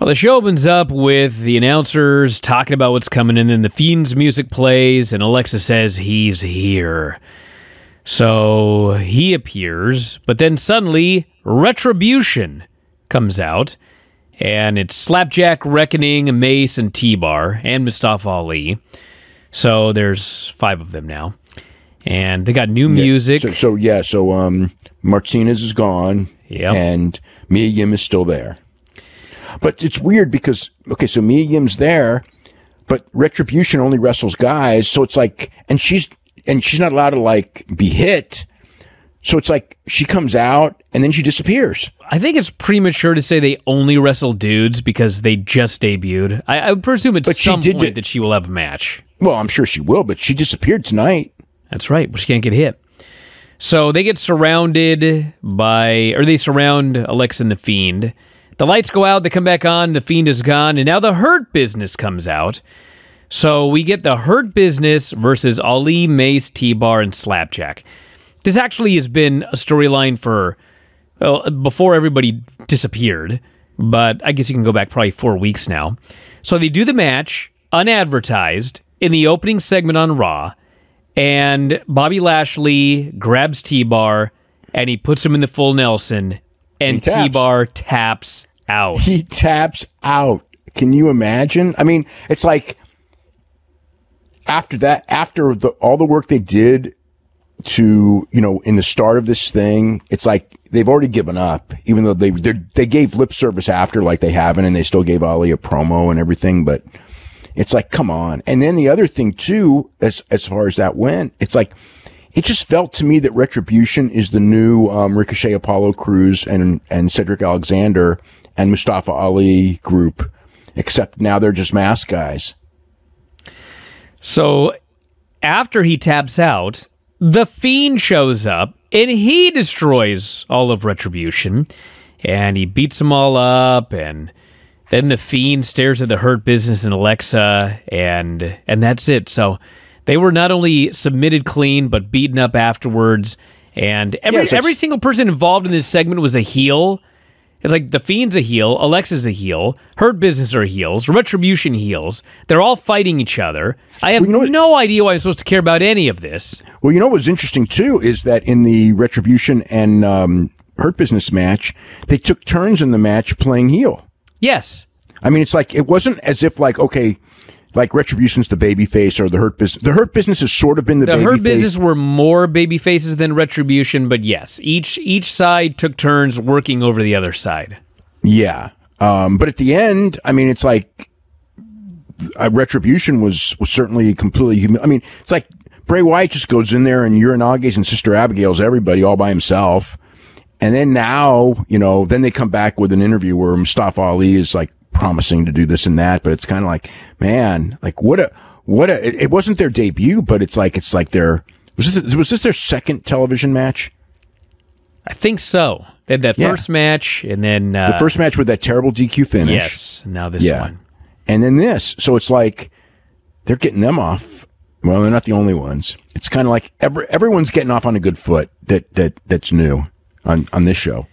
Well, the show opens up with the announcers talking about what's coming, and then the Fiend's music plays, and Alexa says he's here. So he appears, but then suddenly Retribution comes out, and it's Slapjack, Reckoning, Mace, and T-Bar, and Mustafa Ali. So there's 5 of them now, and they got new music. So Martinez is gone, and Mia Yim is still there. But it's weird because, okay, so Mia Yim's there, but Retribution only wrestles guys, so it's like, and she's not allowed to, like, be hit, so it's like she comes out and then she disappears. I think it's premature to say they only wrestle dudes because they just debuted. I would presume at some point that she will have a match. Well, I'm sure she will, but she disappeared tonight. That's right, but she can't get hit. So they get surrounded by, or they surround Alexa and the Fiend. The lights go out, they come back on, the Fiend is gone, and now the Hurt Business comes out. So we get the Hurt Business versus Ali, Mace, T-Bar, and Slapjack. This actually has been a storyline for, well, before everybody disappeared, but I guess you can go back probably 4 weeks now. So they do the match, unadvertised, in the opening segment on Raw, and Bobby Lashley grabs T-Bar, and he puts him in the full Nelson, and T-Bar taps out. He taps out. Can you imagine? I mean, it's like after that, after all the work they did to, you know, in the start of this thing, it's like they've already given up, even though they gave lip service after, like they haven't, and they still gave Ali a promo and everything, but it's like, come on. And then the other thing too, as far as that went, it's like, it just felt to me that Retribution is the new Ricochet, Apollo Crews, and Cedric Alexander and Mustafa Ali group, except now they're just mask guys. So after he taps out, the Fiend shows up, and he destroys all of Retribution, and he beats them all up, and then the Fiend stares at the Hurt Business and Alexa, and that's it. So they were not only submitted clean, but beaten up afterwards. And every single person involved in this segment was a heel. It's like the Fiend's a heel, Alexa's a heel, Hurt Business are heels, Retribution heels. They're all fighting each other. I have no idea why I'm supposed to care about any of this. Well, you know what's interesting, too, is that in the Retribution and Hurt Business match, they took turns in the match playing heel. Yes. I mean, it's like it wasn't as if like, okay, like Retribution's the babyface or the Hurt Business. The Hurt Business has sort of been the babyface. The Hurt Business were more babyfaces than Retribution, but yes, each side took turns working over the other side. Yeah, but at the end, I mean, it's like Retribution was certainly completely. I mean, it's like Bray Wyatt just goes in there and urinages and Sister Abigail's everybody all by himself, and then now you know, then they come back with an interview where Mustafa Ali is like promising to do this and that, but it's kind of like, man, like what a it wasn't their debut, but it's like their, was this their second television match? I think so. They had that first match, and then the first match with that terrible DQ finish. Yes, now this one, and then this. So it's like they're getting them off. Well, they're not the only ones. It's kind of like everyone's getting off on a good foot that's new on this show.